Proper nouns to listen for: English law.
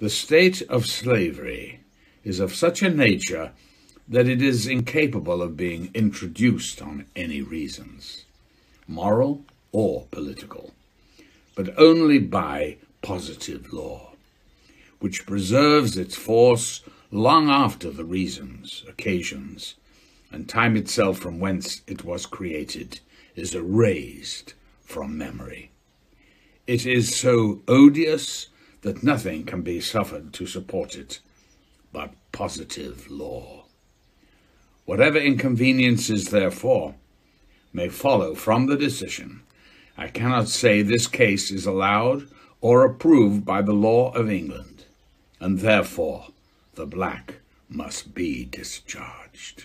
The state of slavery is of such a nature that it is incapable of being introduced on any reasons, moral or political, but only by positive law, which preserves its force long after the reasons, occasions, and time itself from whence it was created is erased from memory. It is so odious that nothing can be suffered to support it but positive law. Whatever inconveniences, therefore, may follow from the decision, I cannot say this case is allowed or approved by the law of England, and therefore the black must be discharged.